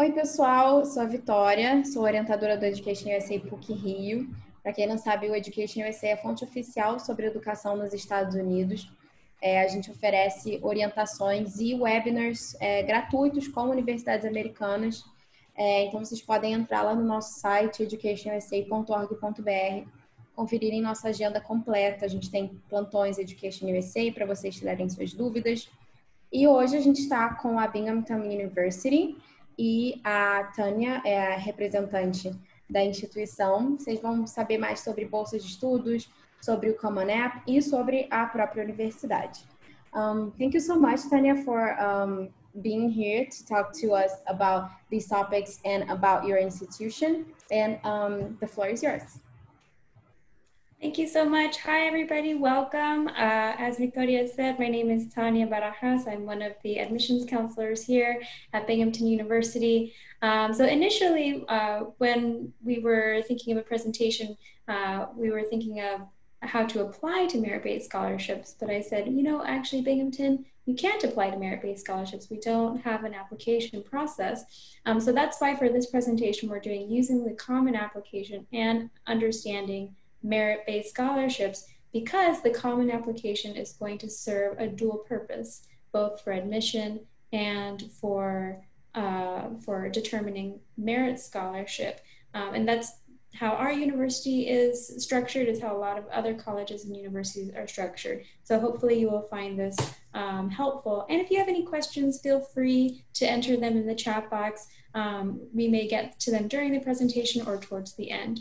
Oi, pessoal, sou a Vitória, sou orientadora do Education USA PUC Rio. Para quem não sabe, o Education USA é a fonte oficial sobre educação nos Estados Unidos. A gente oferece orientações e webinars gratuitos com universidades americanas. Então, vocês podem entrar lá no nosso site, educationusa.org.br, conferirem nossa agenda completa. A gente tem plantões Education USA para vocês tirarem suas dúvidas. E hoje a gente está com a Binghamton University, e a Tania é a representante da instituição. Vocês vão saber mais sobre bolsas de estudos, sobre o Common App e sobre a própria universidade. Thank you so much, Tania, for being here to talk to us about these topics and about your institution. And the floor is yours. Thank you so much. Hi, everybody. Welcome. As Victoria said, my name is Tania Barajas. I'm one of the admissions counselors here at Binghamton University. So initially, when we were thinking of a presentation, we were thinking of how to apply to merit-based scholarships. But I said, you know, actually, Binghamton, you can't apply to merit-based scholarships. We don't have an application process. So that's why for this presentation, we're doing using the Common Application and understanding merit-based scholarships, because the Common Application is going to serve a dual purpose, both for admission and for determining merit scholarship. And that's how our university is structured, is how a lot of other colleges and universities are structured. So hopefully you will find this helpful. And if you have any questions, feel free to enter them in the chat box. We may get to them during the presentation or towards the end.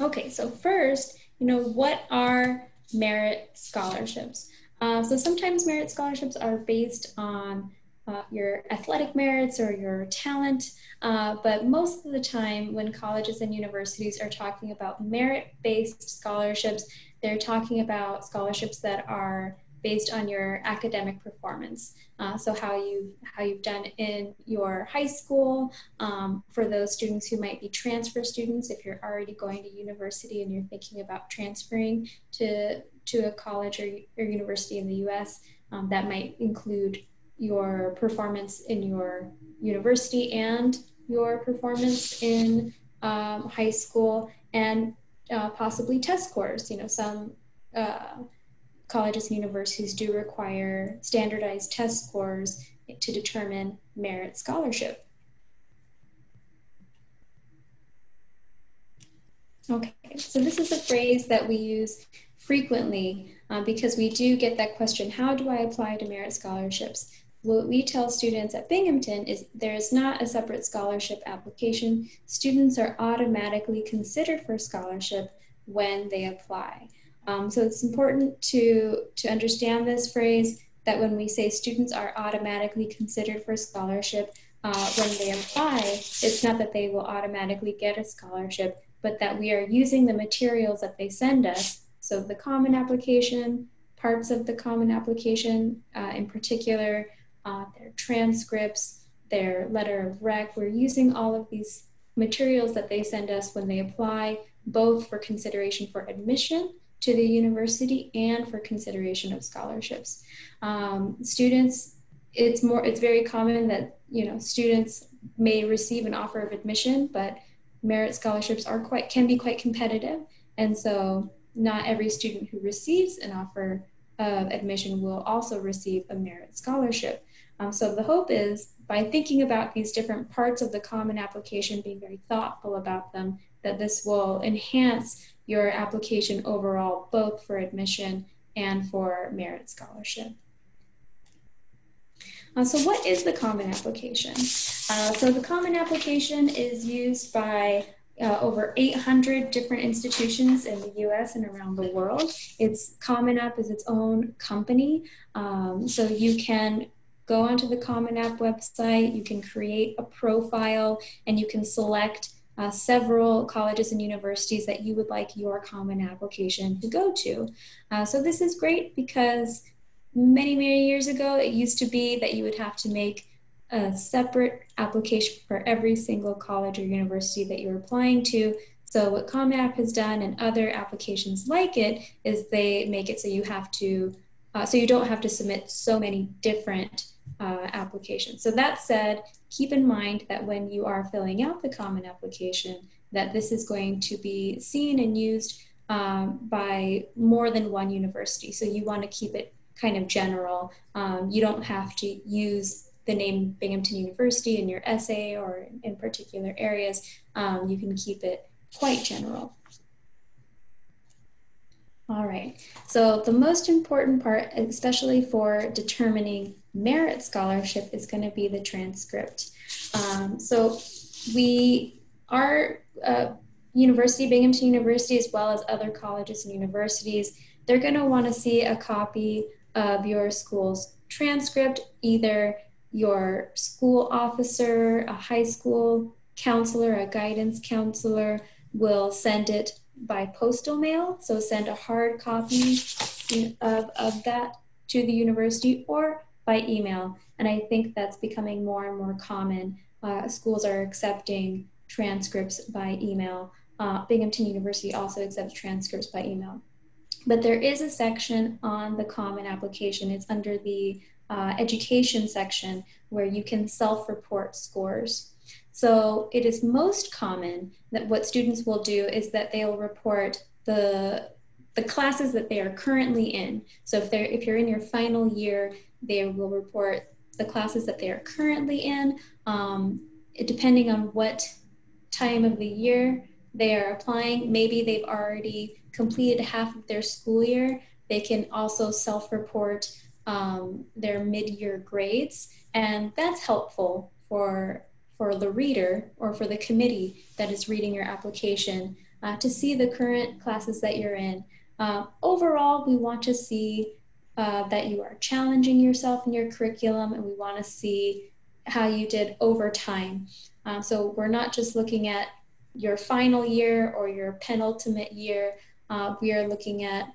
Okay, so first, you know, what are merit scholarships? So sometimes merit scholarships are based on your athletic merits or your talent, but most of the time when colleges and universities are talking about merit-based scholarships, they're talking about scholarships that are based on your academic performance. So how you've done in your high school, for those students who might be transfer students, if you're already going to university and you're thinking about transferring to a college or university in the US, that might include your performance in your university and your performance in high school and possibly test scores. You know, some colleges and universities do require standardized test scores to determine merit scholarship. Okay, so this is a phrase that we use frequently because we do get that question, how do I apply to merit scholarships? What we tell students at Binghamton is there is not a separate scholarship application. Students are automatically considered for scholarship when they apply. So it's important to understand this phrase, that when we say students are automatically considered for scholarship when they apply, it's not that they will automatically get a scholarship, but that we are using the materials that they send us. So the Common Application, parts of the Common Application in particular, their transcripts, their letter of rec, we're using all of these materials that they send us when they apply, both for consideration for admission to the university and for consideration of scholarships. Students, it's very common that, you know, students may receive an offer of admission, but merit scholarships are can be quite competitive, and so not every student who receives an offer of admission will also receive a merit scholarship. So the hope is, by thinking about these different parts of the Common Application, being very thoughtful about them, that this will enhance your application overall, both for admission and for merit scholarship. So what is the Common Application? So the Common Application is used by over 800 different institutions in the US and around the world. It's Common App is its own company. So you can go onto the Common App website, you can create a profile, and you can select several colleges and universities that you would like your Common Application to go to. So this is great because many, many years ago, it used to be that you would have to make a separate application for every single college or university that you're applying to. So what Common App has done, and other applications like it, is they make it so you have to So you don't have to submit so many different applications. So that said, keep in mind that when you are filling out the Common Application, that this is going to be seen and used by more than one university. So you want to keep it kind of general. You don't have to use the name Binghamton University in your essay or in particular areas. You can keep it quite general. All right, so the most important part, especially for determining merit scholarship, is going to be the transcript. So we are university, Binghamton University, as well as other colleges and universities, they're going to want to see a copy of your school's transcript, either your school officer, a high school counselor, a guidance counselor will send it by postal mail. So send a hard copy of that to the university, or by email. And I think that's becoming more and more common. Schools are accepting transcripts by email. Binghamton University also accepts transcripts by email. But there is a section on the Common Application. It's under the education section where you can self-report scores. So it is most common that what students will do is that they'll report the classes that they are currently in. So if you're in your final year, they will report the classes that they are currently in. Depending on what time of the year they are applying, maybe they've already completed half of their school year. They can also self-report their mid-year grades, and that's helpful for the reader or for the committee that is reading your application to see the current classes that you're in. Overall, we want to see that you are challenging yourself in your curriculum, and we want to see how you did over time. So we're not just looking at your final year or your penultimate year, we are looking at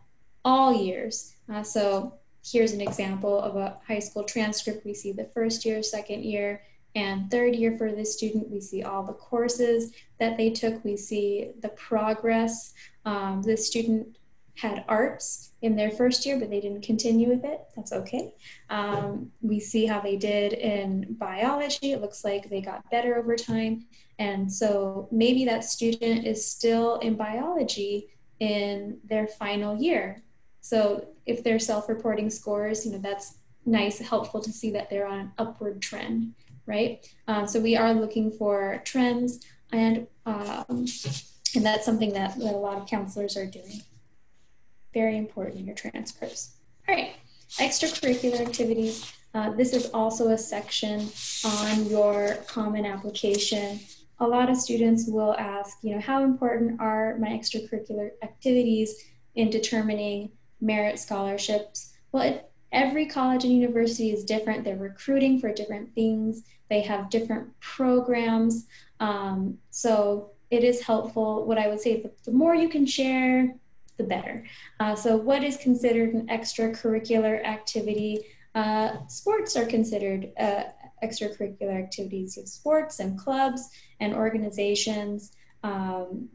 all years. So here's an example of a high school transcript. We see the first year, second year, and third year for this student. We see all the courses that they took. We see the progress. This student had arts in their first year, but they didn't continue with it. That's okay. We see how they did in biology. It looks like they got better over time. And so maybe that student is still in biology in their final year. So if they're self-reporting scores, you know, that's nice, helpful to see that they're on an upward trend, right? So we are looking for trends, and that's something that a lot of counselors are doing. Very important in your transcripts. All right, extracurricular activities. This is also a section on your Common Application. A lot of students will ask, you know, how important are my extracurricular activities in determining merit scholarships? Well, every college and university is different. They're recruiting for different things. They have different programs. So it is helpful. What I would say, the more you can share, the better. So what is considered an extracurricular activity? Sports are considered extracurricular activities. You have sports and clubs and organizations.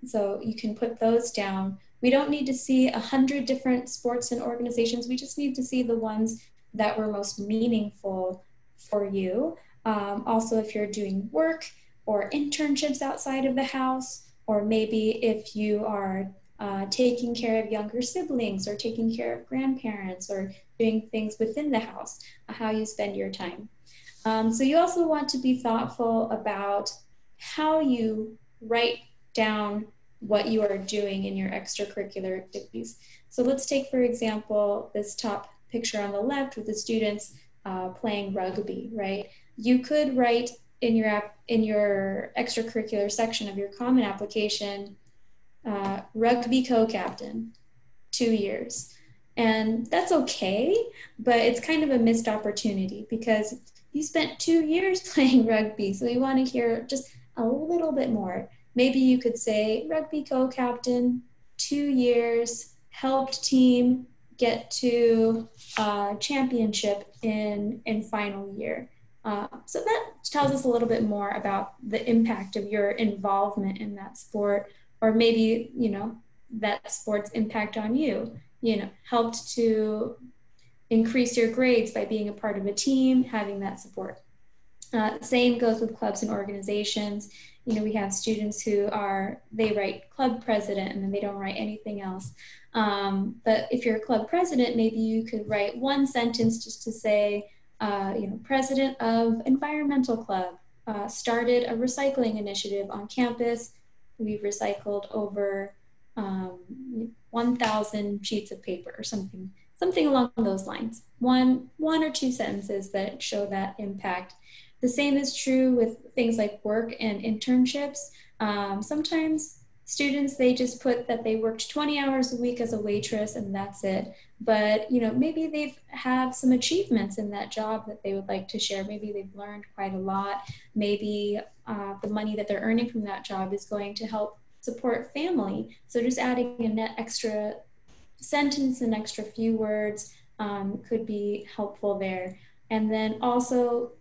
So you can put those down. We don't need to see 100 different sports and organizations. We just need to see the ones that were most meaningful for you. Also, if you're doing work or internships outside of the house, or maybe if you are taking care of younger siblings or taking care of grandparents or doing things within the house, how you spend your time. So you also want to be thoughtful about how you write down what you are doing in your extracurricular activities. So let's take, for example, this top picture on the left with the students playing rugby, right? You could write in your extracurricular section of your Common Application, rugby co-captain, 2 years. And that's okay, but it's kind of a missed opportunity because you spent 2 years playing rugby, so you want to hear just a little bit more. Maybe you could say rugby co-captain, 2 years, helped team get to championship in final year. So that tells us a little bit more about the impact of your involvement in that sport, or maybe, you know, that sport's impact on you, you know, helped to increase your grades by being a part of a team, having that support. Same goes with clubs and organizations. You know, we have students who are, they write club president and then they don't write anything else. But if you're a club president, maybe you could write one sentence just to say, you know, president of environmental club, started a recycling initiative on campus. We've recycled over 1,000 sheets of paper or something along those lines. One or two sentences that show that impact. The same is true with things like work and internships. Sometimes students, they just put that they worked 20 hours a week as a waitress and that's it. But you know, maybe they have some achievements in that job that they would like to share. Maybe they've learned quite a lot. Maybe the money that they're earning from that job is going to help support family. So just adding a net extra sentence, an extra few words could be helpful there. And then also,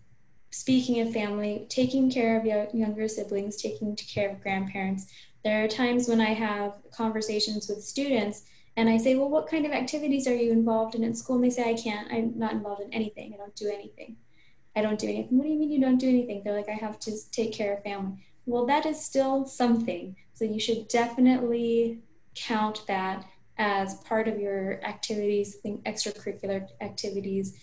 speaking of family, taking care of younger siblings, taking care of grandparents. There are times when I have conversations with students and I say, well, what kind of activities are you involved in at school? And they say, I can't, I'm not involved in anything. I don't do anything. I don't do anything. What do you mean you don't do anything? They're like, I have to take care of family. Well, that is still something. So you should definitely count that as part of your activities, extracurricular activities.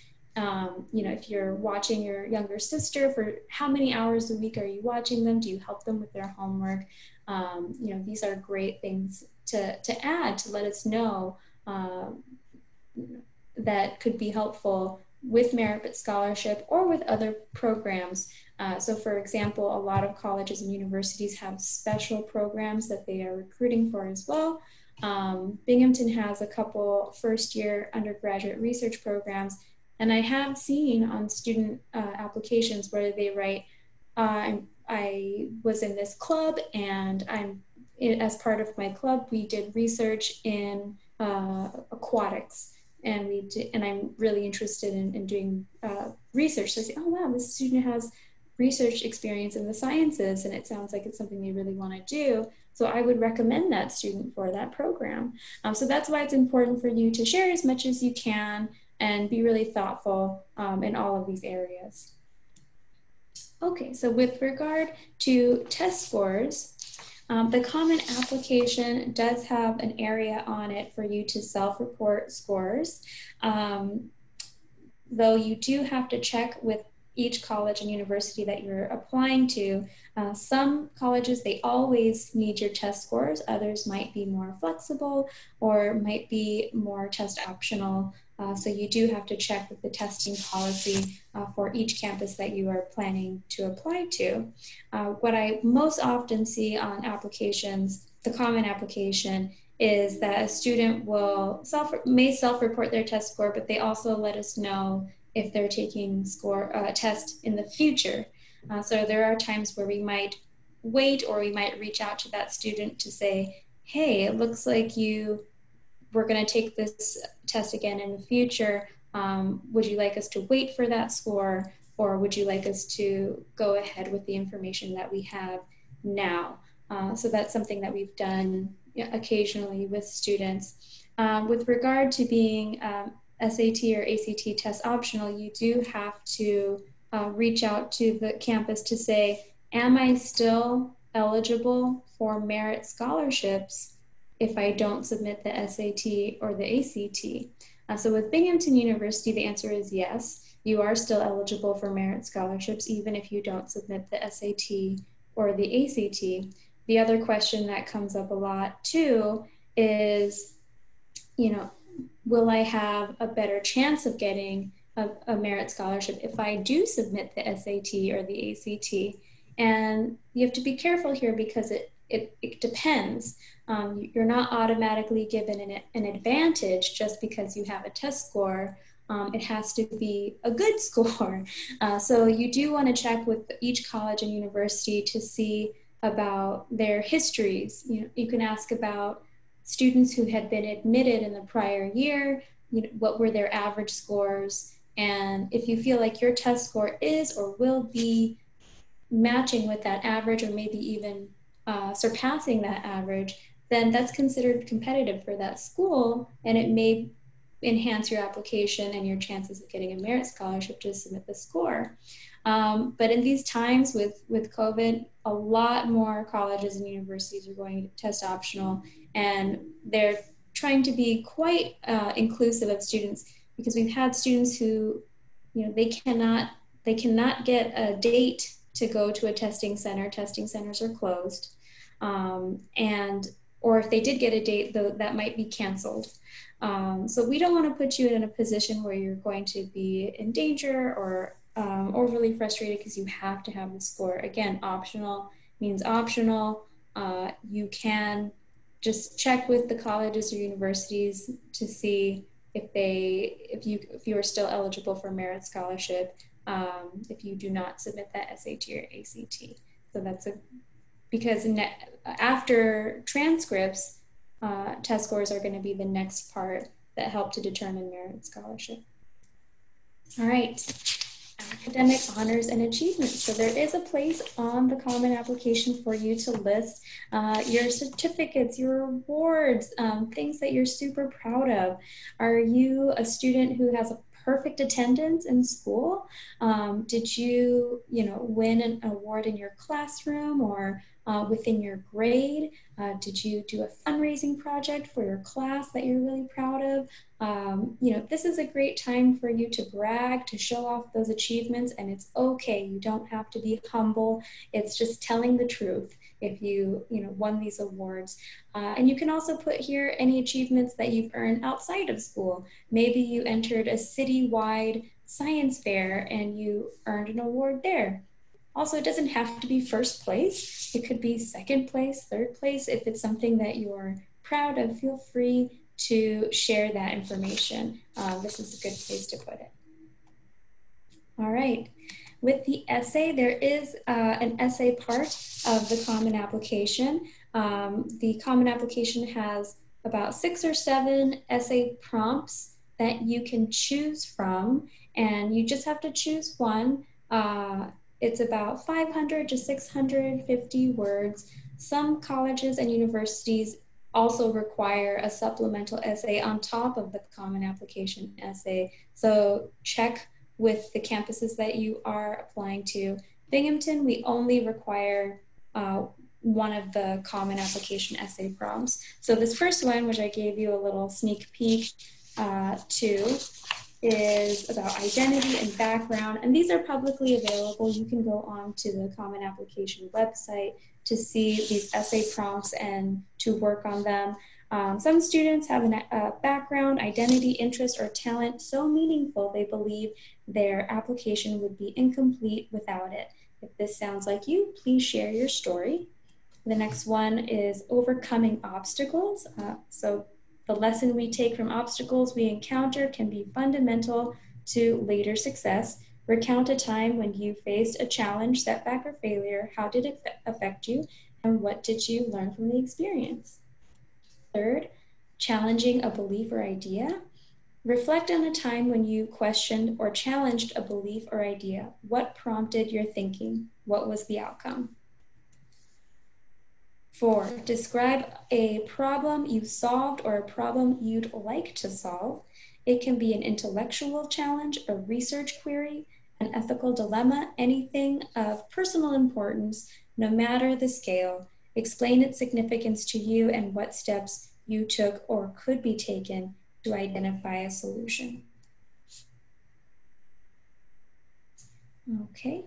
You know, if you're watching your younger sister, for how many hours a week are you watching them? Do you help them with their homework? You know, these are great things to add, to let us know that could be helpful with merit but scholarship or with other programs. So for example, a lot of colleges and universities have special programs that they are recruiting for as well. Binghamton has a couple first-year undergraduate research programs. And I have seen on student applications where they write, I was in this club and as part of my club, we did research in aquatics and I'm really interested in doing research. So I say, oh wow, this student has research experience in the sciences and it sounds like it's something they really want to do. So I would recommend that student for that program. So that's why it's important for you to share as much as you can and be really thoughtful in all of these areas. Okay, so with regard to test scores, the Common Application does have an area on it for you to self-report scores, though you do have to check with each college and university that you're applying to. Some colleges, they always need your test scores. Others might be more flexible or might be more test optional. So you do have to check with the testing policy for each campus that you are planning to apply to. What I most often see on applications, the Common Application, is that a student will self-report their test score, but they also let us know if they're taking test in the future. So there are times where we might wait or we might reach out to that student to say, hey, it looks like we're going to take this test again in the future. Would you like us to wait for that score, or would you like us to go ahead with the information that we have now? So that's something that we've done occasionally with students. With regard to being SAT or ACT test optional, you do have to reach out to the campus to say, am I still eligible for merit scholarships if I don't submit the SAT or the ACT? So with Binghamton University, the answer is yes. You are still eligible for merit scholarships even if you don't submit the SAT or the ACT. The other question that comes up a lot too is, you know, will I have a better chance of getting a merit scholarship if I do submit the SAT or the ACT? And you have to be careful here because it depends. You're not automatically given an advantage just because you have a test score. It has to be a good score. So you do want to check with each college and university to see about their histories. You know, you can ask about students who had been admitted in the prior year, you know, what were their average scores, and if you feel like your test score is or will be matching with that average or maybe even surpassing that average, then that's considered competitive for that school and it may enhance your application and your chances of getting a merit scholarship to submit the score. But in these times with COVID, a lot more colleges and universities are going test optional, and they're trying to be quite inclusive of students, because we've had students who, you know, they cannot get a date to go to a testing center. Testing centers are closed, or if they did get a date, though, that might be canceled. So we don't want to put you in a position where you're going to be in danger or overly frustrated because you have to have the score. Again, optional means optional. You can just check with the colleges or universities to see if you are still eligible for merit scholarship if you do not submit that SAT or ACT. So that's because after transcripts, test scores are going to be the next part that help to determine merit scholarship. All right, academic honors and achievements. So there is a place on the Common Application for you to list your certificates, your awards, things that you're super proud of. Are you a student who has a perfect attendance in school? Did you win an award in your classroom or within your grade? Did you do a fundraising project for your class that you're really proud of? This is a great time for you to brag, to show off those achievements, and it's okay. You don't have to be humble. It's just telling the truth if you won these awards. And you can also put here any achievements that you've earned outside of school. Maybe you entered a citywide science fair and you earned an award there. Also, it doesn't have to be first place. It could be second place, third place. If it's something that you're proud of, feel free to share that information. This is a good place to put it. All right. With the essay, there is an essay part of the Common Application. The Common Application has about 6 or 7 essay prompts that you can choose from, and you just have to choose one. It's about 500 to 650 words. Some colleges and universities also require a supplemental essay on top of the Common Application essay. So check with the campuses that you are applying to. Binghamton, we only require one of the Common Application essay prompts. So this first one, which I gave you a little sneak peek to, is about identity and background, and these are publicly available. You can go on to the Common Application website to see these essay prompts and to work on them. Some students have a background, identity, interest, or talent so meaningful they believe their application would be incomplete without it. If this sounds like you, please share your story. The next one is overcoming obstacles. The lesson we take from obstacles we encounter can be fundamental to later success. Recount a time when you faced a challenge, setback, or failure. How did it affect you, and what did you learn from the experience? Third, challenging a belief or idea. Reflect on a time when you questioned or challenged a belief or idea. What prompted your thinking? What was the outcome? 4, describe a problem you've solved or a problem you'd like to solve. It can be an intellectual challenge, a research query, an ethical dilemma, anything of personal importance, no matter the scale. Explain its significance to you and what steps you took or could be taken to identify a solution. Okay.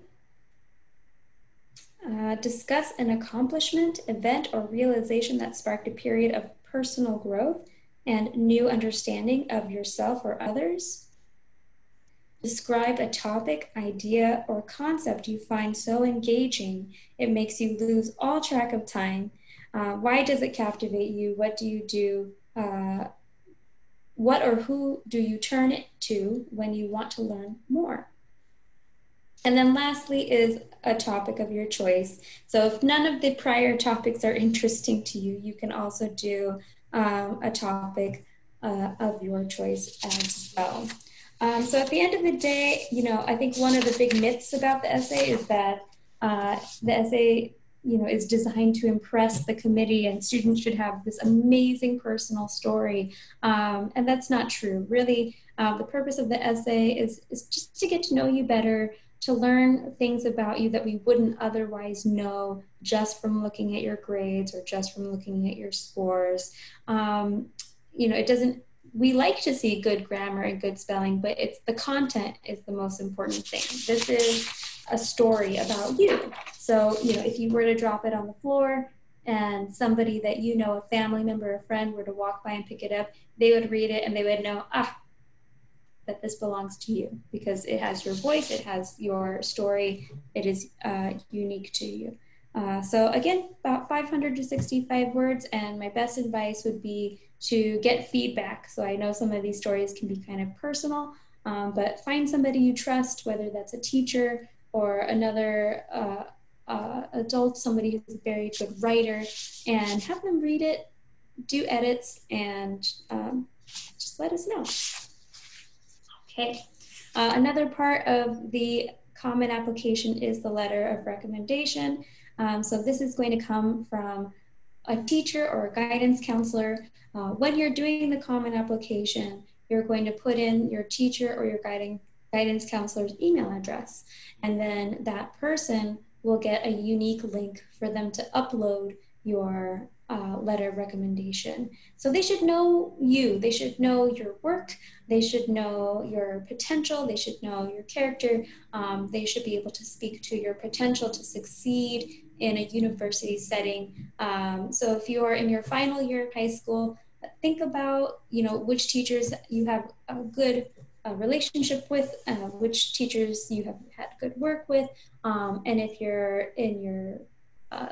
Discuss an accomplishment, event, or realization that sparked a period of personal growth and new understanding of yourself or others. Describe a topic, idea, or concept you find so engaging it makes you lose all track of time. Why does it captivate you? What do you do? What or who do you turn it to when you want to learn more? And then lastly is a topic of your choice. So if none of the prior topics are interesting to you, you can also do a topic of your choice as well. So at the end of the day, I think one of the big myths about the essay is that the essay you know, is designed to impress the committee, and students should have this amazing personal story. And that's not true. Really, the purpose of the essay is just to get to know you better, to learn things about you that we wouldn't otherwise know just from looking at your grades or just from looking at your scores. You know, it doesn't, we like to see good grammar and good spelling, but it's the content is the most important thing. This is a story about you. So, you know, if you were to drop it on the floor and somebody that you know, a family member, a friend were to walk by and pick it up, they would read it and they would know, ah, that this belongs to you because it has your voice, it has your story, it is unique to you. So again, about 500 to 65 words, and my best advice would be to get feedback. So I know some of these stories can be kind of personal, but find somebody you trust, whether that's a teacher or another adult, somebody who's a very good writer, and have them read it, do edits, and just let us know. Okay, another part of the common application is the letter of recommendation. So this is going to come from a teacher or a guidance counselor. When you're doing the common application, you're going to put in your teacher or your guidance counselor's email address. And then that person will get a unique link for them to upload your letter of recommendation. So they should know you, they should know your work, they should know your potential, they should know your character, they should be able to speak to your potential to succeed in a university setting. So if you are in your final year of high school, think about, you know, which teachers you have a good relationship with, which teachers you have had good work with, and if you're in your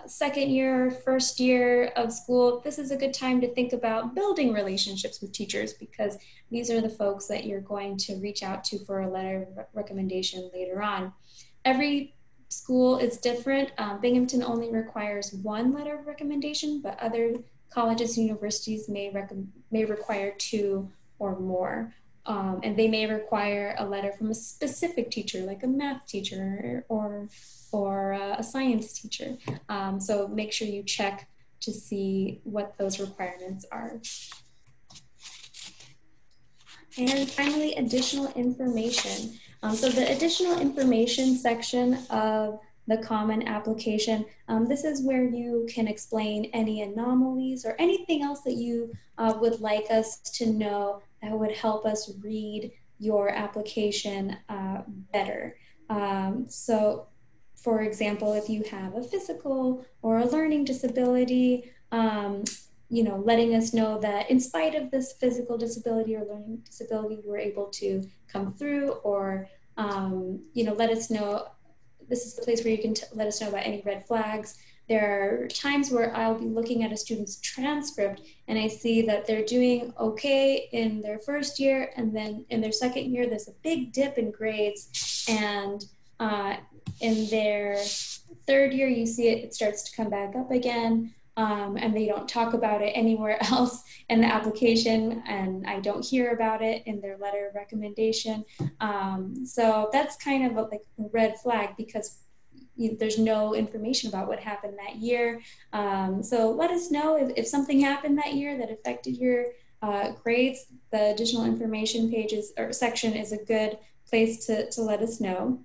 second year, first year of school, this is a good time to think about building relationships with teachers because these are the folks that you're going to reach out to for a letter of recommendation later on. Every school is different. Binghamton only requires one letter of recommendation, but other colleges and universities may require two or more. And they may require a letter from a specific teacher, like a math teacher or a science teacher. So make sure you check to see what those requirements are. And finally, additional information. So the additional information section of the common application, this is where you can explain any anomalies or anything else that you would like us to know that would help us read your application better. So, for example, if you have a physical or a learning disability, you know, letting us know that in spite of this physical disability or learning disability, you were able to come through, or, you know, let us know, this is the place where you can let us know about any red flags. There are times where I'll be looking at a student's transcript and I see that they're doing okay in their first year, and then in their second year, there's a big dip in grades, and in their third year, you see it starts to come back up again, and they don't talk about it anywhere else in the application, and I don't hear about it in their letter of recommendation. So that's kind of a, like a red flag because there's no information about what happened that year. So let us know if something happened that year that affected your grades. The additional information pages or section is a good place to let us know.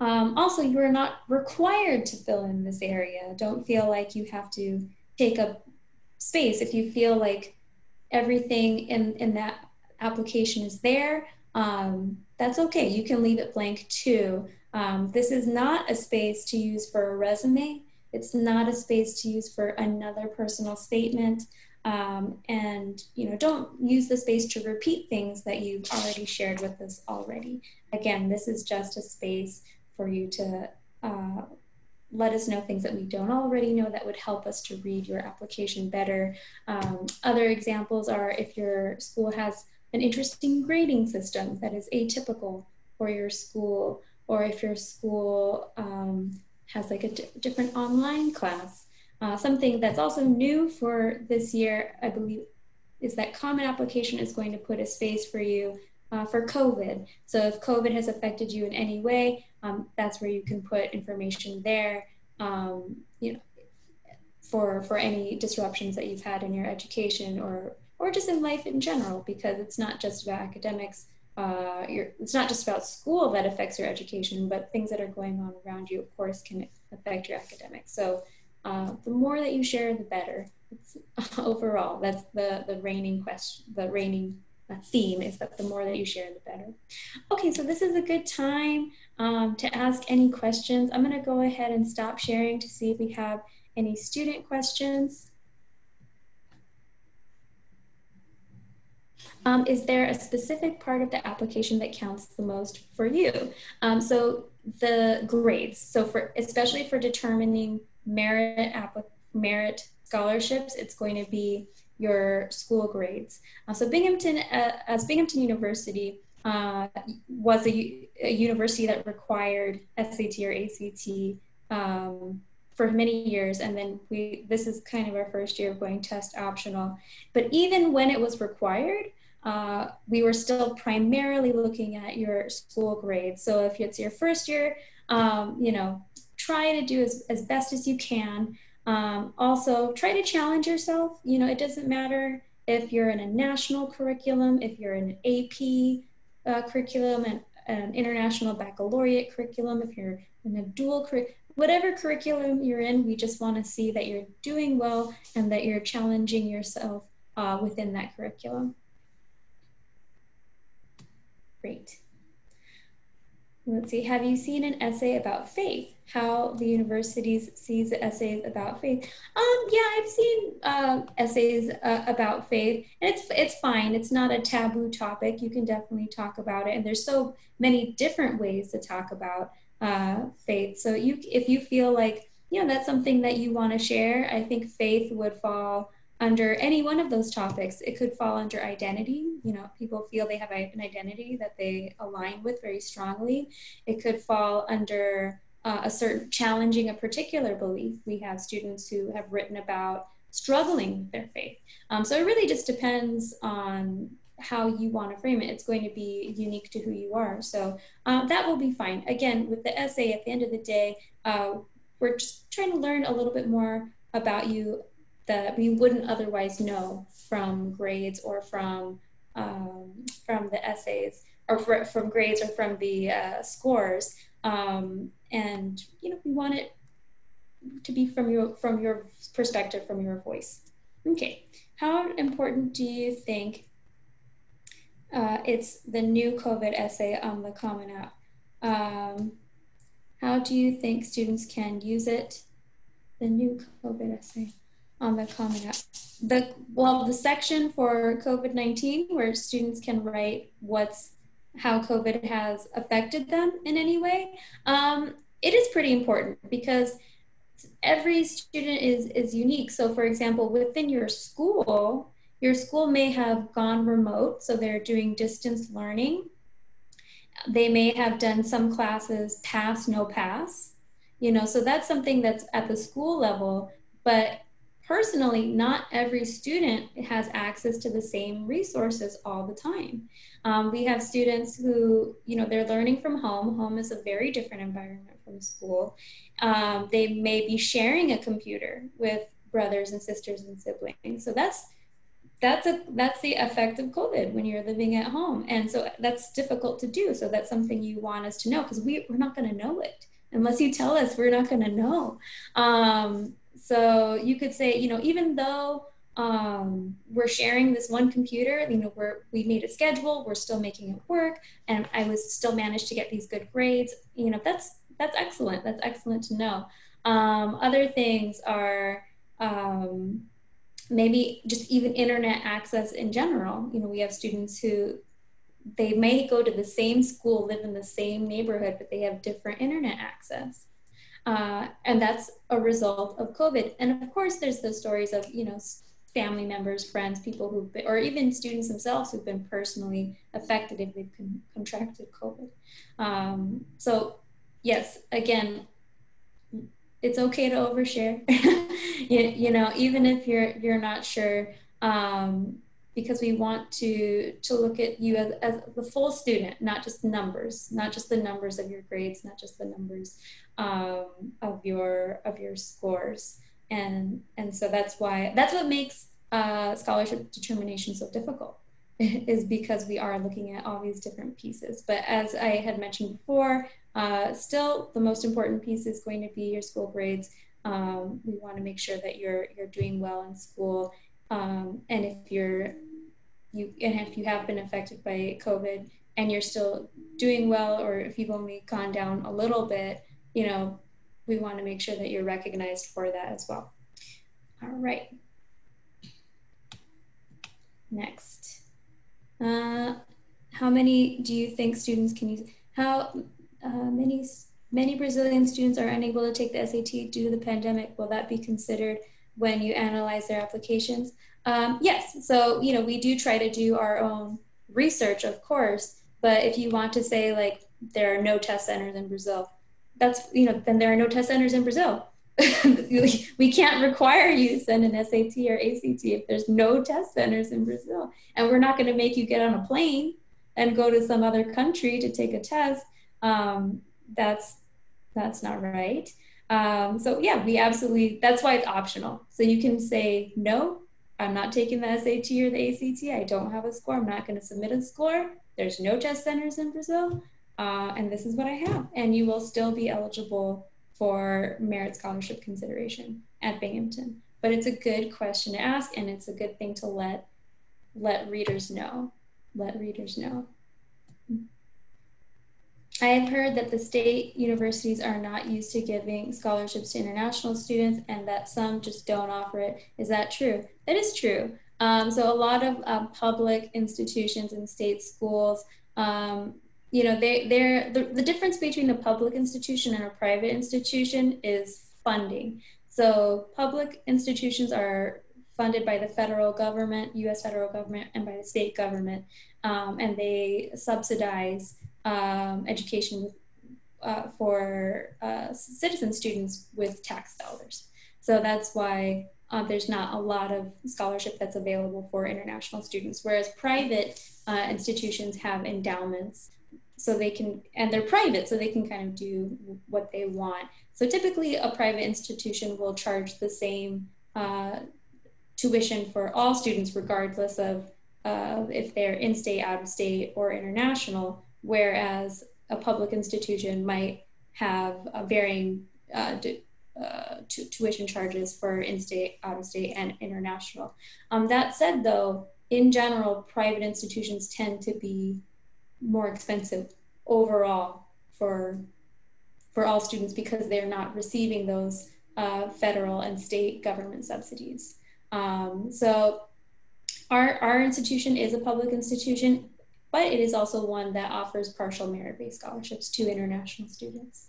Also, you are not required to fill in this area. Don't feel like you have to take up space. If you feel like everything in that application is there, that's okay. You can leave it blank too. This is not a space to use for a resume. It's not a space to use for another personal statement. And, you know, don't use the space to repeat things that you've already shared with us already. Again, this is just a space for you to let us know things that we don't already know that would help us to read your application better. Other examples are if your school has an interesting grading system that is atypical for your school, or if your school has like a different online class. Something that's also new for this year, I believe, is that Common Application is going to put a space for you for COVID. So if COVID has affected you in any way, that's where you can put information there. you know, for any disruptions that you've had in your education or just in life in general, because it's not just about academics. It's not just about school that affects your education, but things that are going on around you, of course, can affect your academics. So the more that you share, the better. It's, overall, that's the reigning question, the reigning theme, is that the more that you share, the better. Okay, so this is a good time to ask any questions. I'm going to go ahead and stop sharing to see if we have any student questions. Is there a specific part of the application that counts the most for you? So the grades, so for, especially for determining merit scholarships, it's going to be your school grades. So Binghamton, as Binghamton University, was a university that required SAT or ACT for many years, and then this is kind of our first year of going test optional. But even when it was required, we were still primarily looking at your school grades. So if it's your first year, you know, try to do as best as you can. Also, try to challenge yourself. You know, it doesn't matter if you're in a national curriculum, if you're in an AP curriculum, and an international baccalaureate curriculum, if you're in a dual curriculum, whatever curriculum you're in, we just want to see that you're doing well and that you're challenging yourself within that curriculum. Great. Let's see, have you seen an essay about faith? How the universities sees essays about faith? Yeah, I've seen essays about faith, and it's fine. It's not a taboo topic. You can definitely talk about it, and there's so many different ways to talk about faith. So if you feel like, you know, that's something that you want to share, I think faith would fall under any one of those topics. It could fall under identity. You know, people feel they have an identity that they align with very strongly. It could fall under a certain, challenging a particular belief. We have students who have written about struggling with their faith. So it really just depends on how you want to frame it. It's going to be unique to who you are. So that will be fine. Again, with the essay, at the end of the day, we're just trying to learn a little bit more about you that we wouldn't otherwise know from grades or from the essays, or from grades or from the scores. And you know, we want it to be from your perspective, from your voice. Okay, how important do you think it's the new COVID essay on the Common App? How do you think students can use it? The new COVID essay on the Common App. The section for COVID-19 where students can write how COVID has affected them in any way. It is pretty important because every student is unique. So for example, within your school may have gone remote, so they're doing distance learning. They may have done some classes pass, no pass, you know, so that's something that's at the school level, but personally, not every student has access to the same resources all the time. We have students who, you know, they're learning from home. Home is a very different environment from school. They may be sharing a computer with brothers and sisters and siblings. So that's the effect of COVID when you're living at home. And so that's difficult to do. So that's something you want us to know, because we're not going to know it. Unless you tell us, we're not going to know. So you could say, you know, even though we're sharing this one computer, you know, we made a schedule, we're still making it work, and I was still managed to get these good grades. You know, that's excellent. That's excellent to know. Other things are maybe just even internet access in general. You know, we have students who, they may go to the same school, live in the same neighborhood, but they have different internet access. And that's a result of COVID. And of course, there's the stories of, you know, family members, friends, people who've been, or even students themselves who've been personally affected if they've contracted COVID. So yes, again, it's okay to overshare. you know, even if you're not sure, because we want to look at you as the full student, not just numbers, not just the numbers of your grades, not just the numbers of your scores. And so that's why, that's what makes scholarship determination so difficult, is because we are looking at all these different pieces. But as I had mentioned before, still the most important piece is going to be your school grades. We want to make sure that you're doing well in school. And if you have been affected by COVID and you're still doing well, or if you've only gone down a little bit, you know, we want to make sure that you're recognized for that as well. All right. Next. How many do you think students can use? How many Brazilian students are unable to take the SAT due to the pandemic? Will that be considered when you analyze their applications? Yes, so you know, we do try to do our own research, of course, but if you want to say like there are no test centers in Brazil, that's, you know, then there are no test centers in Brazil. We can't require you to send an SAT or ACT if there's no test centers in Brazil. And we're not going to make you get on a plane and go to some other country to take a test. That's not right. So yeah, we absolutely, that's why it's optional. So you can say, no, I'm not taking the SAT or the ACT. I don't have a score. I'm not going to submit a score. There's no test centers in Brazil. And this is what I have. And you will still be eligible for merit scholarship consideration at Binghamton. But it's a good question to ask, and it's a good thing to let readers know. Let readers know. I have heard that the state universities are not used to giving scholarships to international students, and that some just don't offer it. Is that true? That is true. So a lot of public institutions and state schools, you know, the difference between a public institution and a private institution is funding. So public institutions are funded by the federal government, US federal government, and by the state government, and they subsidize education for citizen students with tax dollars. So that's why there's not a lot of scholarship that's available for international students, whereas private institutions have endowments, so they can, and they're private, so they can kind of do what they want. So typically a private institution will charge the same tuition for all students, regardless of if they're in-state, out-of-state, or international, whereas a public institution might have a varying tuition charges for in-state, out-of-state, and international. That said, though, in general, private institutions tend to be more expensive overall for all students because they're not receiving those federal and state government subsidies. So our institution is a public institution, but it is also one that offers partial merit-based scholarships to international students.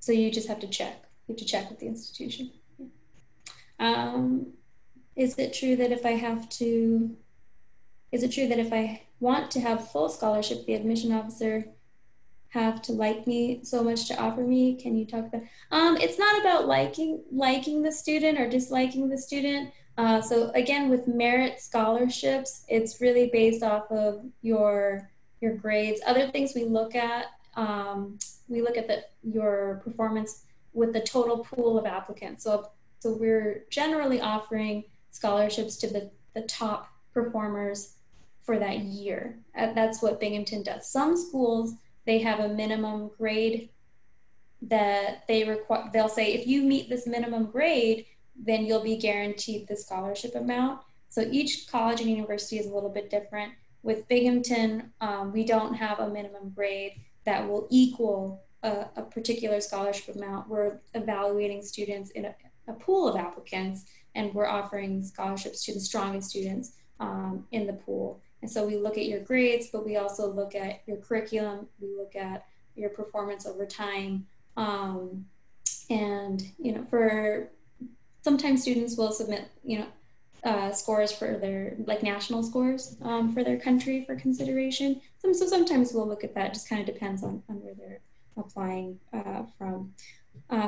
So you just have to check. You have to check with the institution. Yeah. Is it true that if I want to have full scholarship, the admission officer have to like me so much to offer me? Can you talk about? It's not about liking the student or disliking the student. So again, with merit scholarships, it's really based off of your grades. Other things we look at your performance with the total pool of applicants. So we're generally offering scholarships to the top performers for that year. That's what Binghamton does. Some schools, they have a minimum grade that they require. They'll say, if you meet this minimum grade, then you'll be guaranteed the scholarship amount. So each college and university is a little bit different. With Binghamton, we don't have a minimum grade that will equal a particular scholarship amount. We're evaluating students in a pool of applicants, and we're offering scholarships to the strongest students in the pool. And so we look at your grades, but we also look at your curriculum, we look at your performance over time. And, you know, sometimes students will submit, you know, scores for their, like, national scores for their country for consideration. So sometimes we'll look at that. It just kind of depends on where they're applying from.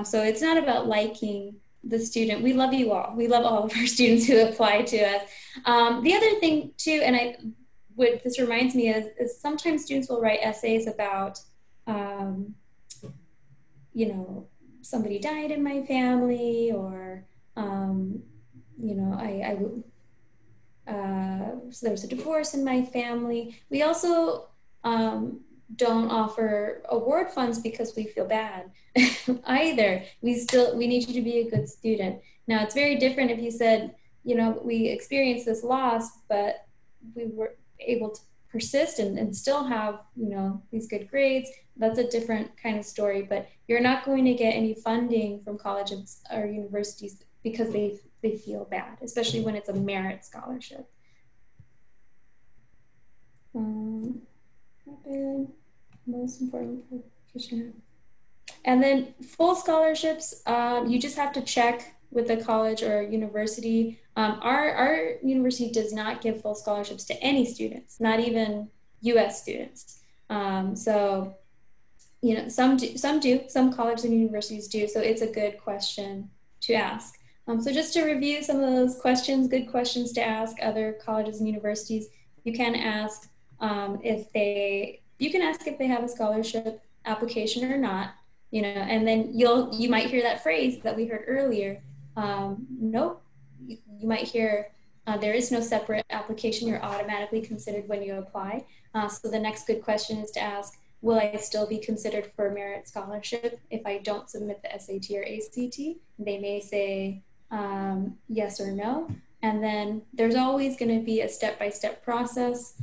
So it's not about liking the student. We love you all. We love all of our students who apply to us. The other thing too, and this reminds me is sometimes students will write essays about, you know, somebody died in my family, or, you know, so there was a divorce in my family. We also don't offer award funds because we feel bad either. We need you to be a good student. Now, it's very different if you said, you know, we experienced this loss, but we were able to persist and still have, you know, these good grades. That's a different kind of story, but you're not going to get any funding from colleges or universities because they feel bad, especially when it's a merit scholarship. Most important application. And then full scholarships, you just have to check with the college or university. Our university does not give full scholarships to any students, not even US students. So, you know, some colleges and universities do, so it's a good question to ask. So just to review some of those questions, good questions to ask other colleges and universities, you can ask if they have a scholarship application or not, you know, and then you might hear that phrase that we heard earlier. Nope, you might hear, there is no separate application, you're automatically considered when you apply. So the next good question is to ask, will I still be considered for a merit scholarship if I don't submit the SAT or ACT? They may say yes or no. And then there's always going to be a step-by-step process.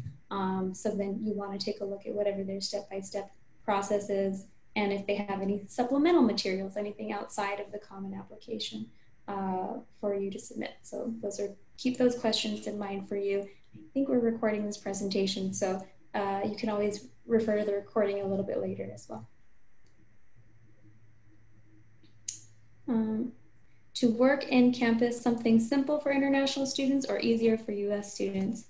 So then you want to take a look at whatever their step-by-step process is, and if they have any supplemental materials, anything outside of the common application for you to submit. So keep those questions in mind for you. I think we're recording this presentation, so you can always refer to the recording a little bit later as well. To work in campus, something simple for international students or easier for US students?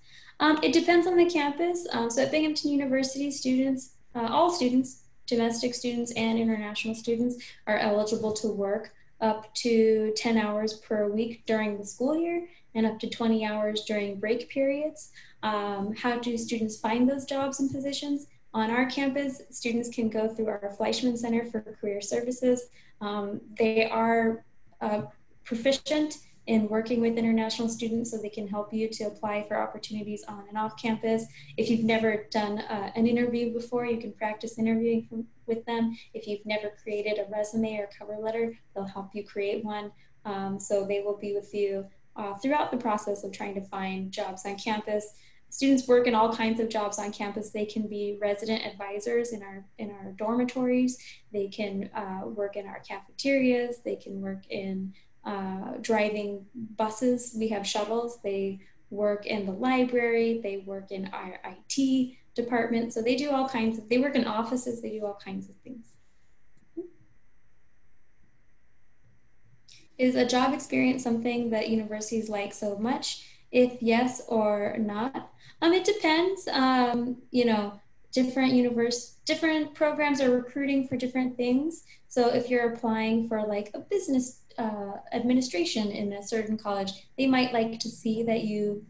It depends on the campus. So at Binghamton University, students, all students, domestic students and international students, are eligible to work up to 10 hours per week during the school year and up to 20 hours during break periods. How do students find those jobs and positions? On our campus, students can go through our Fleischmann Center for Career Services. They are proficient in working with international students, so they can help you to apply for opportunities on and off campus. If you've never done an interview before, you can practice interviewing with them. If you've never created a resume or cover letter, they'll help you create one. So they will be with you throughout the process of trying to find jobs on campus. Students work in all kinds of jobs on campus. They can be resident advisors in our dormitories. They can work in our cafeterias. They can work in driving buses. We have shuttles. They work in the library. They work in our IT department. So they do all kinds of, they work in offices. They do all kinds of things. Is a job experience something that universities like so much? If yes or not? It depends. You know, different programs are recruiting for different things. So if you're applying for like a business administration in a certain college, they might like to see that you've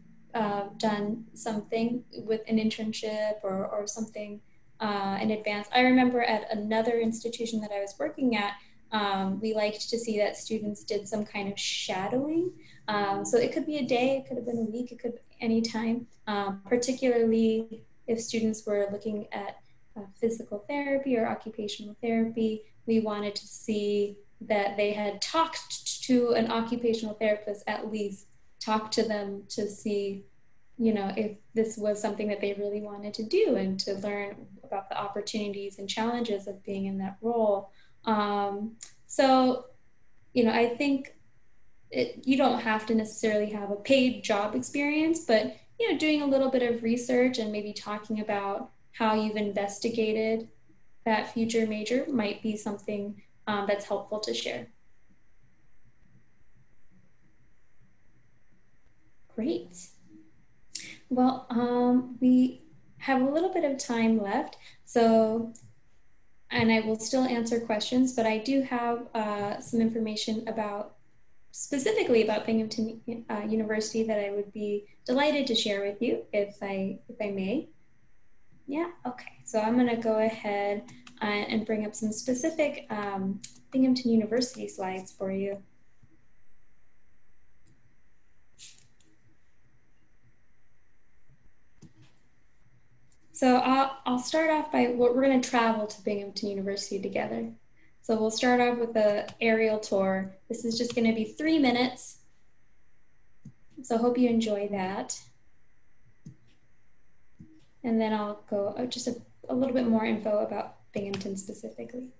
done something with an internship or something in advance. I remember at another institution that I was working at, we liked to see that students did some kind of shadowing. So it could be a day, it could have been a week, it could be any time, particularly if students were looking at physical therapy or occupational therapy. We wanted to see that they had talked to an occupational therapist, at least talked to them, to see, you know, if this was something that they really wanted to do and to learn about the opportunities and challenges of being in that role. So, you know, I think you don't have to necessarily have a paid job experience, but, you know, doing a little bit of research and maybe talking about how you've investigated that future major might be something that's helpful to share. Great. Well, we have a little bit of time left, so, and I will still answer questions, but I do have some information about specifically about Binghamton University that I would be delighted to share with you if I may. Yeah, okay, so I'm gonna go ahead and bring up some specific Binghamton University slides for you. So I'll start off by what we're going to travel to Binghamton University together. So we'll start off with an aerial tour. This is just going to be 3 minutes. So hope you enjoy that. And then I'll go just a little bit more info about Binghamton specifically.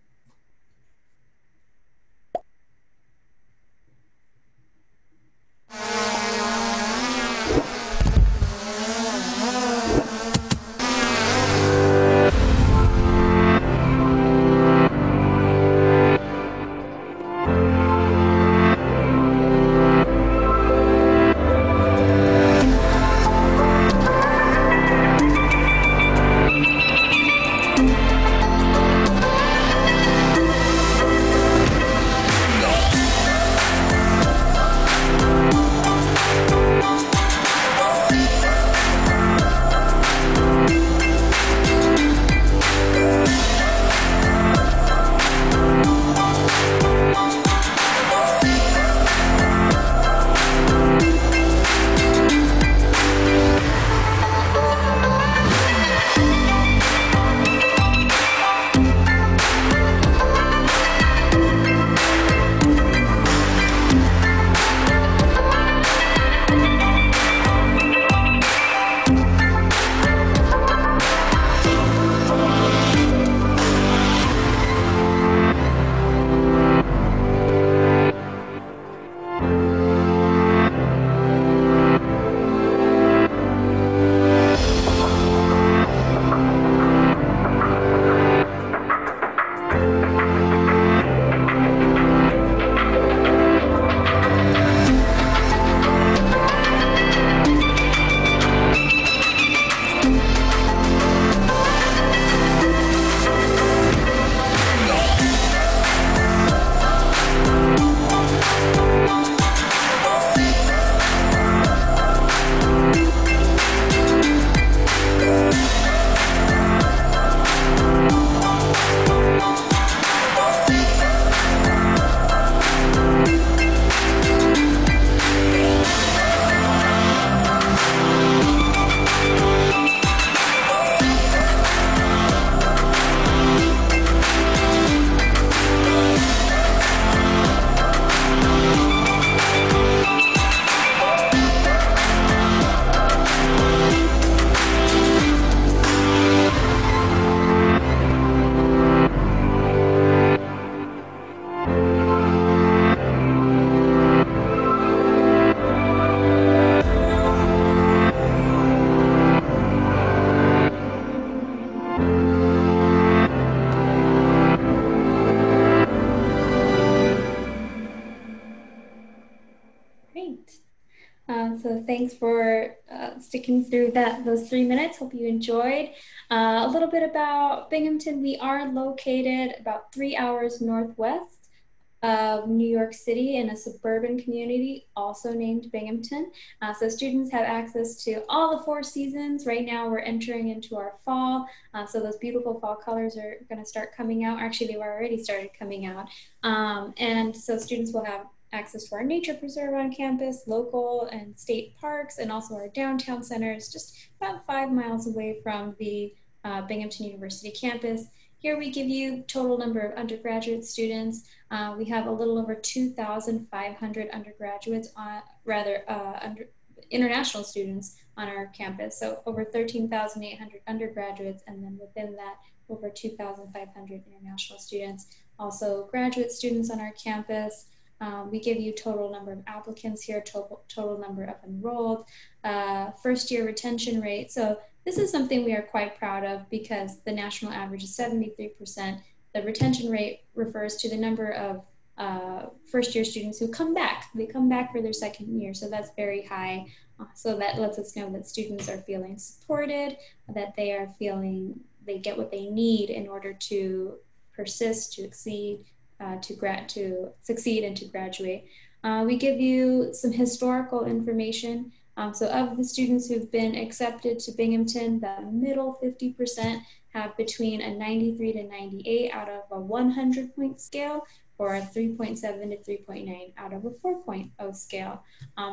So thanks for sticking through those 3 minutes. Hope you enjoyed. A little bit about Binghamton. We are located about 3 hours northwest of New York City in a suburban community also named Binghamton. So students have access to all the 4 seasons. Right now we're entering into our fall. So those beautiful fall colors are gonna start coming out. Actually, they were already started coming out. And so students will have access to our nature preserve on campus, local and state parks, and also our downtown centers, just about 5 miles away from the Binghamton University campus. Here we give you total number of undergraduate students. We have a little over 2,500 undergraduates, international students on our campus. So over 13,800 undergraduates, and then within that, over 2,500 international students. Also graduate students on our campus. We give you total number of applicants here, total number of enrolled, first year retention rate. So this is something we are quite proud of because the national average is 73%. The retention rate refers to the number of first year students who come back. They come back for their second year, so that's very high. So that lets us know that students are feeling supported, that they are feeling they get what they need in order to persist, to succeed and to graduate. We give you some historical information. So of the students who've been accepted to Binghamton, the middle 50% have between a 93 to 98 out of a 100-point scale, or a 3.7 to 3.9 out of a 4.0 scale.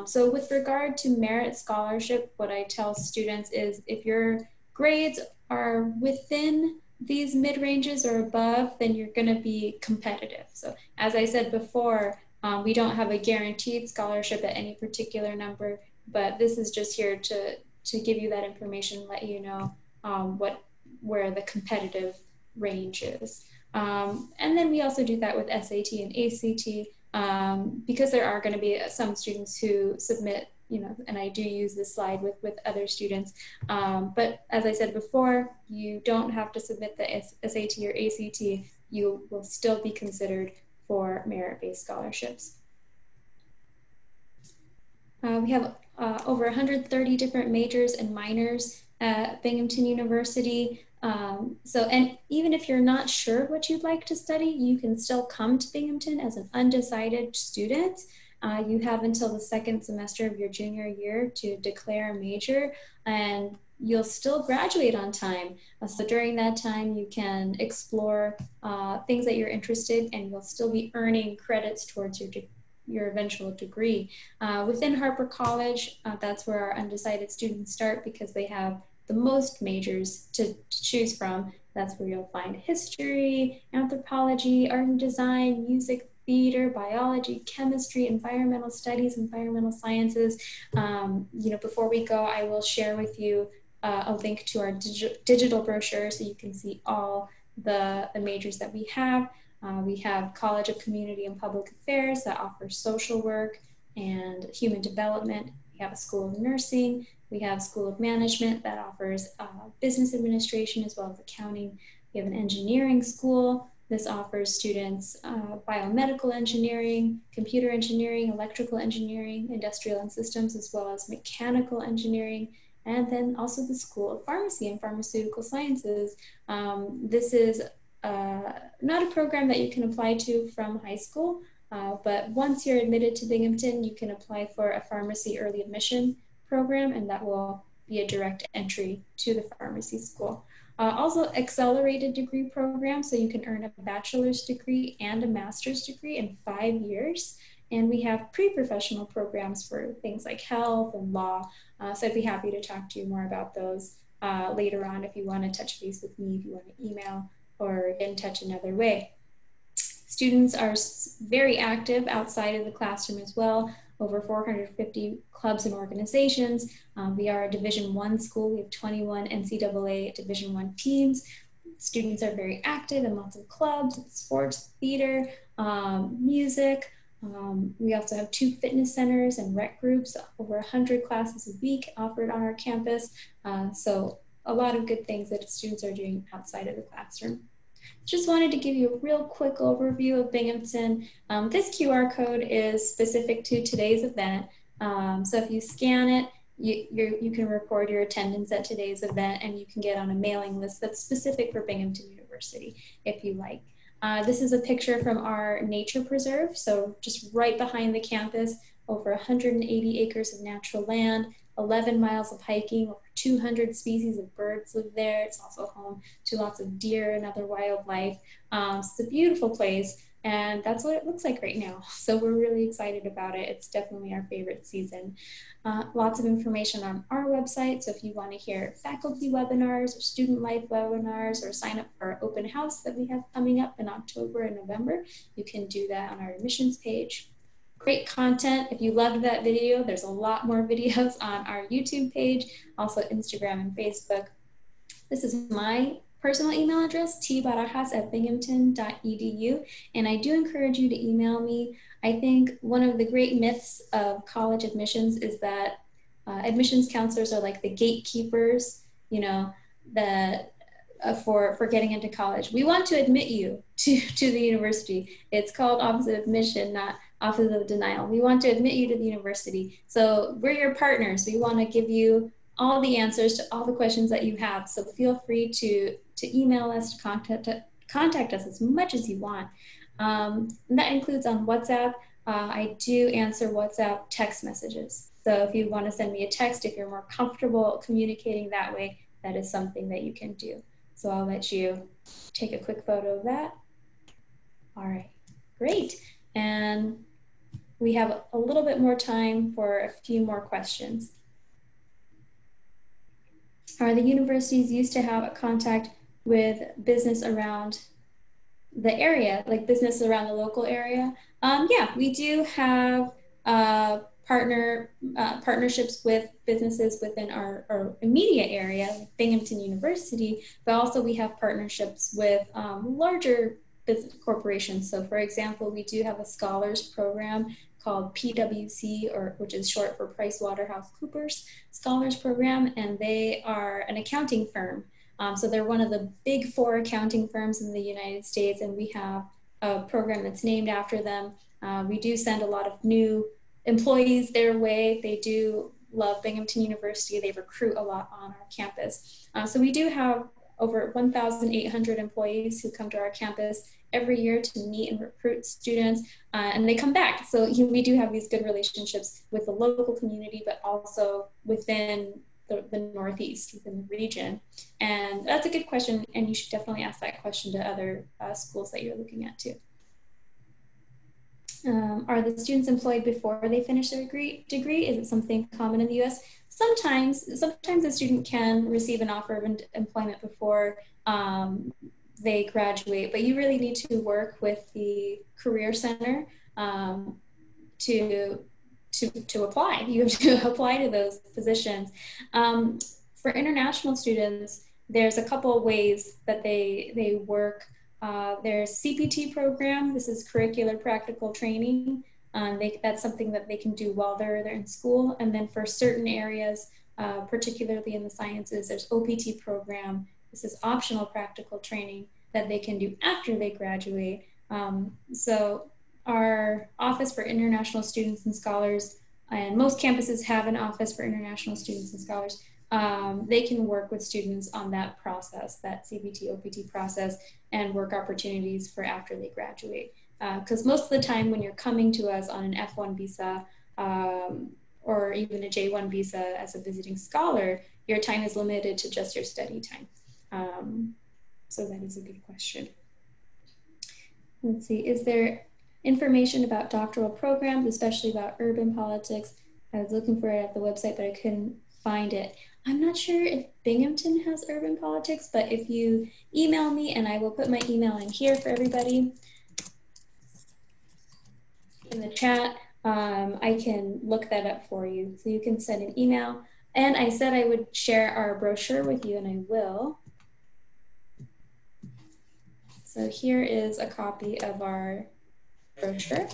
So with regard to merit scholarship, what I tell students is if your grades are within these mid-ranges or above, then you're going to be competitive. So as I said before, we don't have a guaranteed scholarship at any particular number, but this is just here to give you that information, let you know where the competitive range is. And then we also do that with SAT and ACT because there are going to be some students who submit, you know, and I do use this slide with other students. But as I said before, you don't have to submit the SAT or ACT. You will still be considered for merit-based scholarships. We have over 130 different majors and minors at Binghamton University. And even if you're not sure what you'd like to study, you can still come to Binghamton as an undecided student. You have until the second semester of your junior year to declare a major, and you'll still graduate on time. So during that time, you can explore things that you're interested in, and you'll still be earning credits towards your eventual degree. Within Harper College, that's where our undecided students start because they have the most majors to choose from. That's where you'll find history, anthropology, art and design, music, theater, biology, chemistry, environmental studies, environmental sciences. You know, before we go, I will share with you a link to our digital brochure so you can see all the majors that we have. We have College of Community and Public Affairs that offers social work and human development. We have a School of Nursing. We have School of Management that offers business administration as well as accounting. We have an engineering school. This offers students biomedical engineering, computer engineering, electrical engineering, industrial and systems, as well as mechanical engineering. And then also the School of Pharmacy and Pharmaceutical Sciences. This is not a program that you can apply to from high school, but once you're admitted to Binghamton, you can apply for a pharmacy early admission program, and that will be a direct entry to the pharmacy school. Also, accelerated degree program, so you can earn a bachelor's degree and a master's degree in 5 years. And we have pre-professional programs for things like health and law, so I'd be happy to talk to you more about those later on if you want to touch base with me, if you want to email or get in touch another way. Students are very active outside of the classroom as well. Over 450 clubs and organizations. We are a Division I school. We have 21 NCAA Division I teams. Students are very active in lots of clubs, sports, theater, music. We also have 2 fitness centers and rec groups, over 100 classes a week offered on our campus. So a lot of good things that students are doing outside of the classroom. Just wanted to give you a real quick overview of Binghamton. This QR code is specific to today's event. So if you scan it, you can record your attendance at today's event, and you can get on a mailing list that's specific for Binghamton University if you like. This is a picture from our nature preserve. So just right behind the campus, over 180 acres of natural land, 11 miles of hiking, over 200 species of birds live there. It's also home to lots of deer and other wildlife. It's a beautiful place, and that's what it looks like right now. So we're really excited about it. It's definitely our favorite season. Lots of information on our website. So if you want to hear faculty webinars or student life webinars or sign up for our open house that we have coming up in October and November, you can do that on our admissions page. Great content. If you loved that video, there's a lot more videos on our YouTube page, also Instagram and Facebook. This is my personal email address, tbarajas@binghamton.edu, and I do encourage you to email me. I think one of the great myths of college admissions is that admissions counselors are like the gatekeepers, you know, that for getting into college. We want to admit you to the university. It's called Office of Admission, not Office of Denial. We want to admit you to the university. So we're your partners. We want to give you all the answers to all the questions that you have. So feel free to email us, to contact us as much as you want. And that includes on WhatsApp. I do answer WhatsApp text messages. So if you want to send me a text, if you're more comfortable communicating that way, that is something that you can do. So I'll let you take a quick photo of that. All right, great. And we have a little bit more time for a few more questions. Are the universities used to have a contact with business around the area, like business around the local area? Yeah, we do have partnerships with businesses within our immediate area, Binghamton University, but also we have partnerships with larger business corporations. So for example, we do have a scholars program called PwC, or which is short for PricewaterhouseCoopers Scholars Program, and they are an accounting firm. So they're one of the big four accounting firms in the United States, and we have a program that's named after them. We do send a lot of new employees their way. They do love Binghamton University. They recruit a lot on our campus. So we do have over 1,800 employees who come to our campus every year to meet and recruit students, and they come back. So we do have these good relationships with the local community, but also within the Northeast, within the region. And that's a good question, and you should definitely ask that question to other schools that you're looking at too. Are the students employed before they finish their degree? Is it something common in the US? Sometimes a student can receive an offer of employment before they graduate, but you really need to work with the Career Center to apply. You have to apply to those positions. For international students, there's a couple ways that they work. There's CPT program. This is curricular practical training. That's something that they can do while they're in school. And then for certain areas, particularly in the sciences, there's OPT program. This is optional practical training that they can do after they graduate. So our office for international students and scholars, and most campuses have an office for international students and scholars, they can work with students on that process, that CPT, OPT process, and work opportunities for after they graduate. Because most of the time when you're coming to us on an F-1 visa or even a J-1 visa as a visiting scholar, your time is limited to just your study time. So that is a good question. Let's see, is there information about doctoral programs, especially about urban politics? I was looking for it at the website, but I couldn't find it. I'm not sure if Binghamton has urban politics, but if you email me, and I will put my email in here for everybody in the chat, I can look that up for you. So you can send an email. And I said I would share our brochure with you, and I will. So here is a copy of our brochure.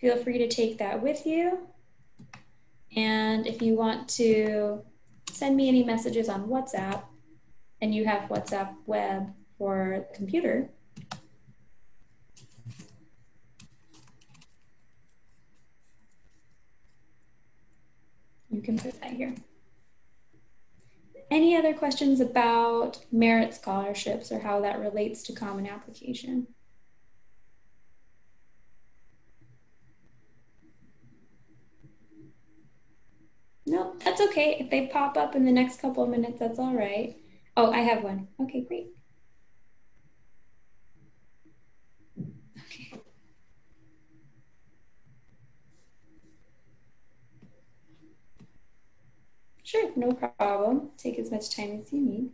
Feel free to take that with you. And if you want to send me any messages on WhatsApp, and you have WhatsApp web for the computer, you can put that here. Any other questions about merit scholarships or how that relates to Common Application? No, that's okay. If they pop up in the next couple of minutes, that's all right. Oh, I have one. Okay, great. Okay. Sure, no problem. Take as much time as you need.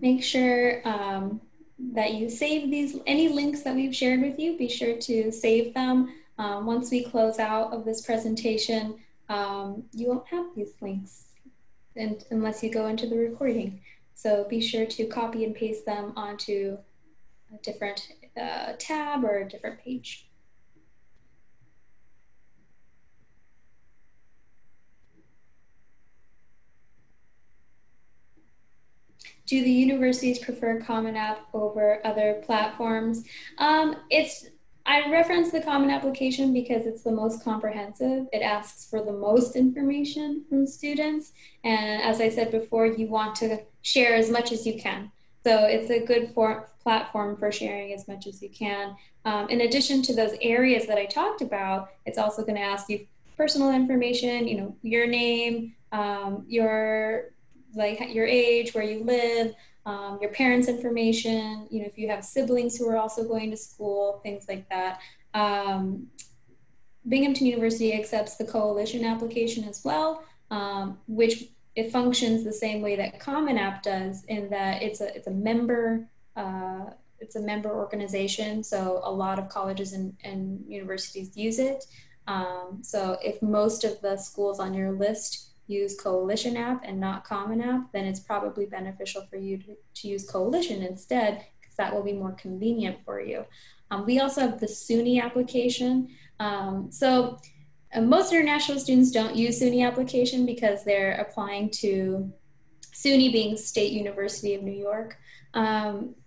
Make sure that you save these, any links that we've shared with you, be sure to save them. Once we close out of this presentation, you won't have these links unless you go into the recording. So be sure to copy and paste them onto a different tab or a different page. Do the universities prefer Common App over other platforms? It's I reference the Common Application because it's the most comprehensive. It asks for the most information from students. And as I said before, you want to share as much as you can. So it's a good platform for sharing as much as you can. In addition to those areas that I talked about, it's also going to ask you personal information, you know, your name, your age, where you live, your parents' information, you know, if you have siblings who are also going to school, things like that. Binghamton University accepts the Coalition application as well, which it functions the same way that Common App does, in that it's a member organization. So a lot of colleges and universities use it. So if most of the schools on your list use Coalition App and not Common App, then it's probably beneficial for you to use Coalition instead, because that will be more convenient for you. We also have the SUNY application. Most international students don't use SUNY application because they're applying to SUNY being State University of New York.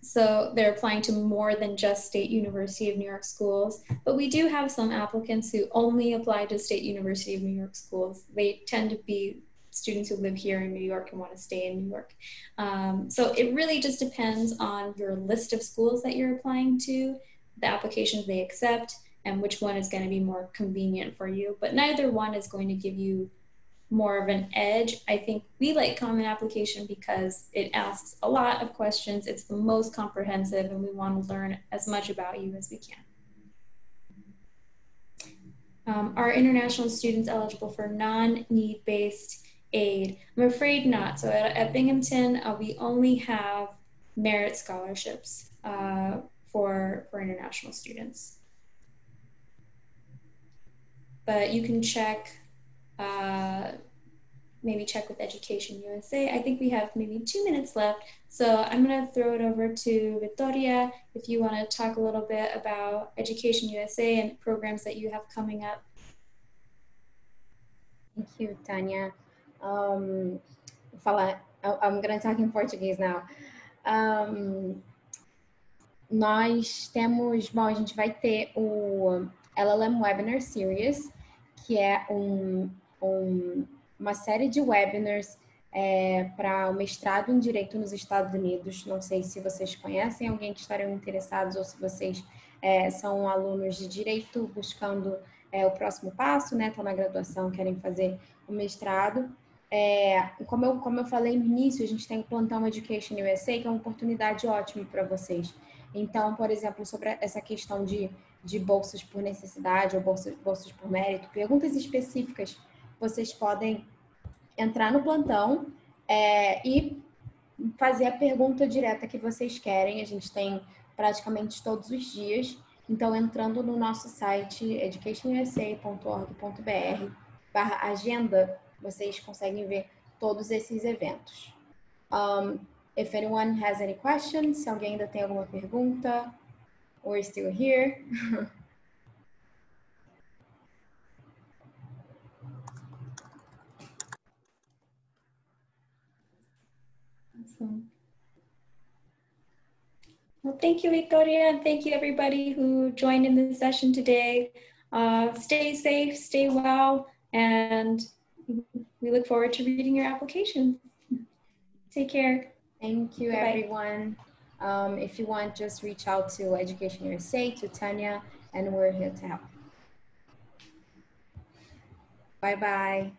So they're applying to more than just State University of New York schools, but we do have some applicants who only apply to State University of New York schools. They tend to be students who live here in New York and want to stay in New York. So it really just depends on your list of schools that you're applying to, the applications they accept, and which one is going to be more convenient for you, but neither one is going to give you more of an edge. I think we like Common Application because it asks a lot of questions. It's the most comprehensive, and we want to learn as much about you as we can. Are international students eligible for non-need-based aid? I'm afraid not. So at Binghamton, we only have merit scholarships for international students. But you can check, maybe check with Education USA. I think we have maybe 2 minutes left, so I'm going to throw it over to Vitória if you want to talk a little bit about Education USA and programs that you have coming up. Thank you, Tania. I'm going to talk in Portuguese now. Nós temos, bom, a gente vai ter o LLM Webinar Series, que é uma série de webinars para o mestrado em Direito nos Estados Unidos. Não sei se vocês conhecem alguém que estarão interessados ou se vocês são alunos de Direito buscando o próximo passo, né? Estão na graduação, querem fazer o mestrado. Como eu falei no início, a gente tem o Plantão Education USA, que é uma oportunidade ótima para vocês. Então, por exemplo, sobre essa questão de bolsas por necessidade ou bolsas por mérito, perguntas específicas, vocês podem entrar no plantão e fazer a pergunta direta que vocês querem. A gente tem praticamente todos os dias. Então, entrando no nosso site educationusa.org.br/agenda, vocês conseguem ver todos esses eventos. If anyone has any questions, se alguém ainda tem alguma pergunta, we're still here. Awesome. Well, thank you, Vitória, and thank you everybody who joined in this session today. Stay safe, stay well, and we look forward to reading your applications. Take care. Thank you, everyone. If you want, just reach out to Education USA, to Tania, and we're here to help. Bye-bye.